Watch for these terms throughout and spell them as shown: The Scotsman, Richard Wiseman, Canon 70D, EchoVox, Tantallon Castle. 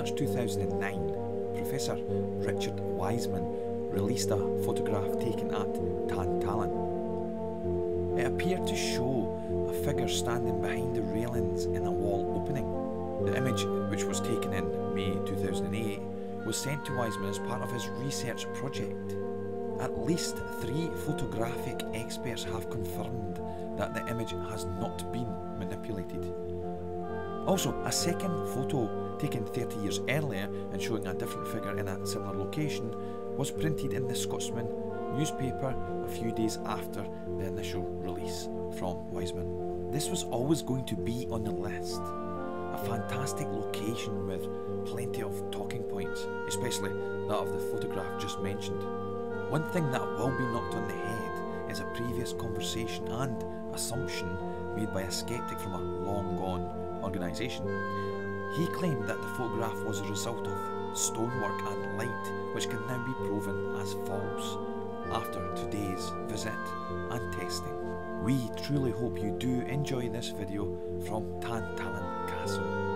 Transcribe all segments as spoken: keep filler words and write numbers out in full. March two thousand nine, Professor Richard Wiseman released a photograph taken at Tantallon. It appeared to show a figure standing behind the railings in a wall opening. The image, which was taken in May two thousand eight, was sent to Wiseman as part of his research project. At least three photographic experts have confirmed that the image has not been manipulated. Also, a second photo taken thirty years earlier and showing a different figure in a similar location was printed in the Scotsman newspaper a few days after the initial release from Wiseman. This was always going to be on the list. A fantastic location with plenty of talking points, especially that of the photograph just mentioned. One thing that will be knocked on the head is a previous conversation and assumption made by a skeptic from a long-gone organisation. He claimed that the photograph was a result of stonework and light, which can now be proven as false after today's visit and testing. We truly hope you do enjoy this video from Tantallon Castle.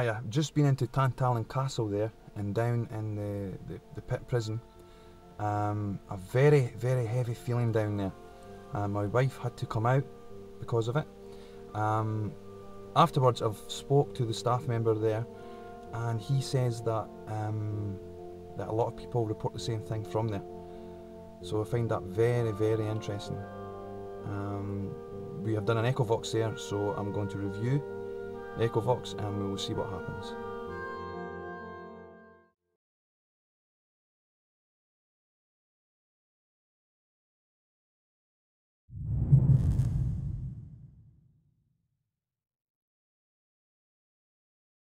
Hiya, I've just been into Tantallon Castle there and down in the, the, the pit prison. Um, a very, very heavy feeling down there. Uh, my wife had to come out because of it. Um, afterwards I've spoke to the staff member there and he says that, um, that a lot of people report the same thing from there. So I find that very, very interesting. Um, we have done an EchoVox there, so I'm going to review EchoVox and we will see what happens.